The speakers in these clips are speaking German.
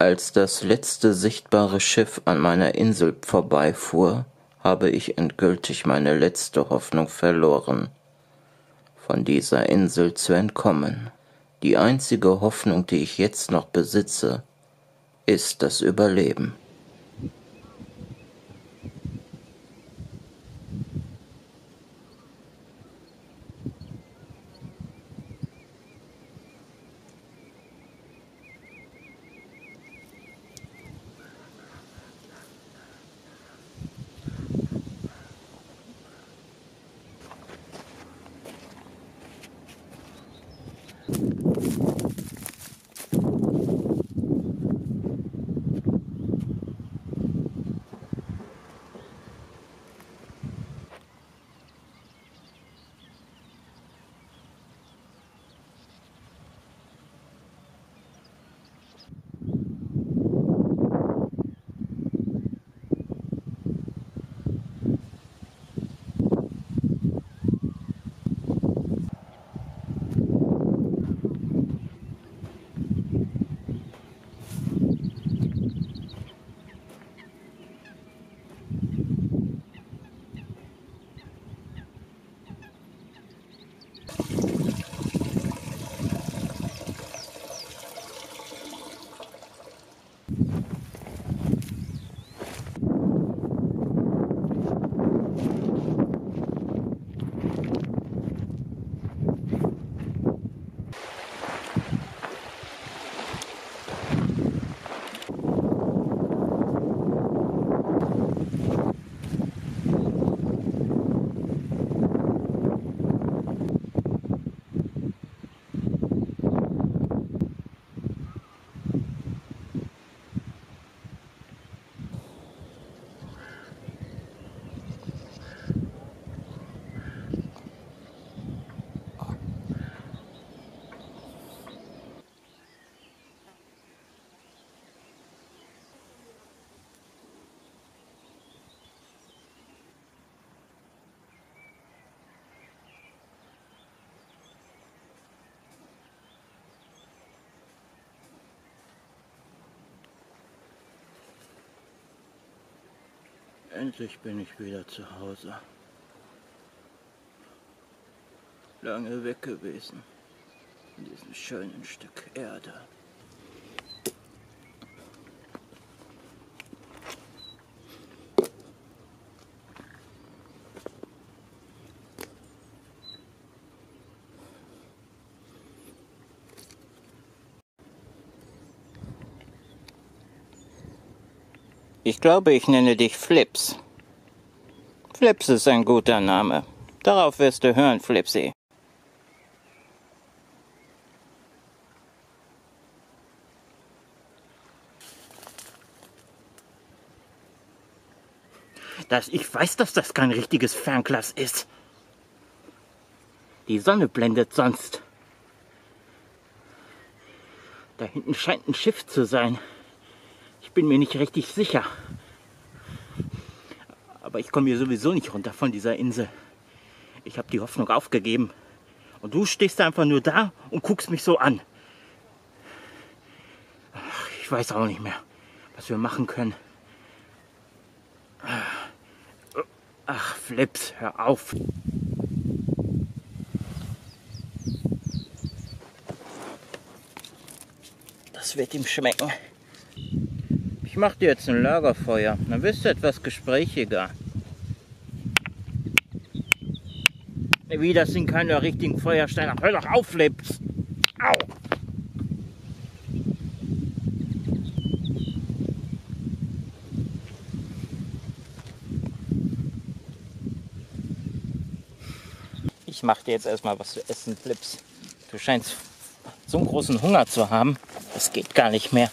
Als das letzte sichtbare Schiff an meiner Insel vorbeifuhr, habe ich endgültig meine letzte Hoffnung verloren, von dieser Insel zu entkommen. Die einzige Hoffnung, die ich jetzt noch besitze, ist das Überleben. Endlich bin ich wieder zu Hause. Lange weg gewesen, in diesem schönen Stück Erde. Ich glaube, ich nenne dich Flips. Flips ist ein guter Name. Darauf wirst du hören, Flipsy. Ich weiß, dass das kein richtiges Fernglas ist. Die Sonne blendet sonst. Da hinten scheint ein Schiff zu sein. Ich bin mir nicht richtig sicher. Aber ich komme hier sowieso nicht runter von dieser Insel. Ich habe die Hoffnung aufgegeben. Und du stehst einfach nur da und guckst mich so an. Ich weiß auch nicht mehr, was wir machen können. Ach, Flips, hör auf. Das wird ihm schmecken. Ich mach dir jetzt ein Lagerfeuer, dann wirst du etwas gesprächiger. Wie, das sind keine richtigen Feuersteine. Hör doch auf, Flips! Au! Ich mach dir jetzt erstmal was zu essen, Flips. Du scheinst so einen großen Hunger zu haben, das geht gar nicht mehr.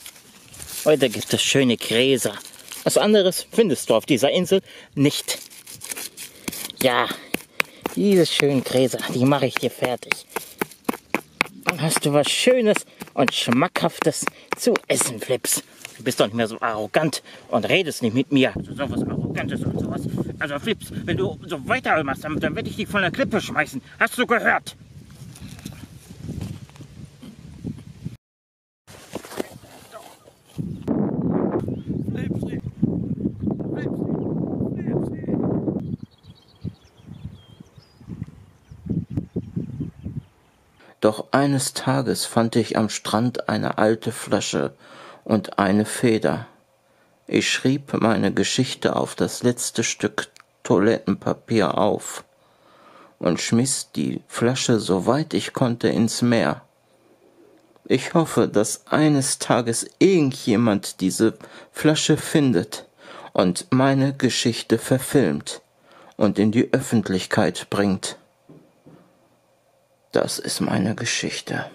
Heute gibt es schöne Gräser. Was anderes findest du auf dieser Insel nicht. Ja, diese schönen Gräser, die mache ich dir fertig. Dann hast du was Schönes und Schmackhaftes zu essen, Flips. Du bist doch nicht mehr so arrogant und redest nicht mit mir. Also sowas Arrogantes und sowas. Also Flips, wenn du so weitermachst, dann werde ich dich von der Klippe schmeißen. Hast du gehört? Doch eines Tages fand ich am Strand eine alte Flasche und eine Feder. Ich schrieb meine Geschichte auf das letzte Stück Toilettenpapier auf und schmiss die Flasche, soweit ich konnte, ins Meer. Ich hoffe, dass eines Tages irgendjemand diese Flasche findet und meine Geschichte verfilmt und in die Öffentlichkeit bringt. Das ist meine Geschichte.